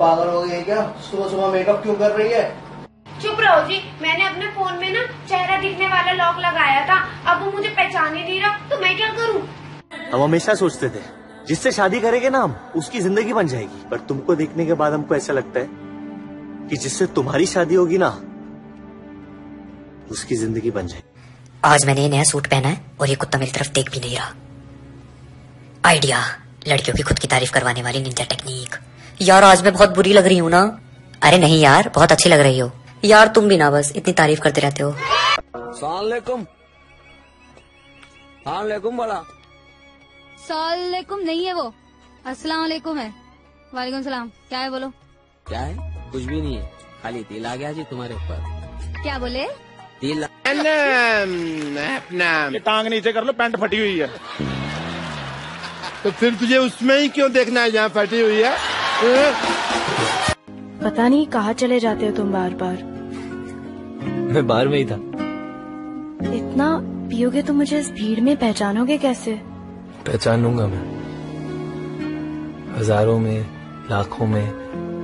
पागल हो गई क्या? सुबह सुबह मेकअप क्यों कर रही है? चुप रहो जी, मैंने अपने फोन में ना चेहरा दिखने वाला लॉक लगाया था, अब वो मुझे पहचान ही नहीं रहा तो मैं क्या करूं? हम हमेशा सोचते थे जिससे शादी करेंगे ना हम उसकी जिंदगी बन जाएगी, पर तुमको देखने के बाद हमको ऐसा लगता है कि जिससे तुम्हारी शादी होगी ना उसकी जिंदगी बन जाएगी। आज मैंने ये नया सूट पहना है और ये कुत्ता मेरी तरफ देख भी नहीं रहा। आइडिया, लड़कियों की खुद की तारीफ करवाने वाली निंजा टेक्निक। यार आज मैं बहुत बुरी लग रही हूँ ना? अरे नहीं यार, बहुत अच्छी लग रही हो यार, तुम भी ना बस इतनी तारीफ करते रहते हो। सलाम नहीं है वो, अस्सलाम वालेकुम है। वालेकुम सलाम। क्या है बोलो? क्या है? कुछ भी नहीं है, खाली दिल आ गया जी तुम्हारे ऊपर। क्या बोले? दिल। अपना टांग नीचे कर लो, पैंट फटी हुई है तो फिर तुझे उसमें ही क्यों देखना है जहाँ फटी हुई है? पता नहीं कहाँ चले जाते हो तुम बार बार। मैं बार में ही था। इतना पियोगे तो मुझे इस भीड़ में पहचानोगे कैसे? पहचान लूंगा मैं, हजारों में, लाखों में,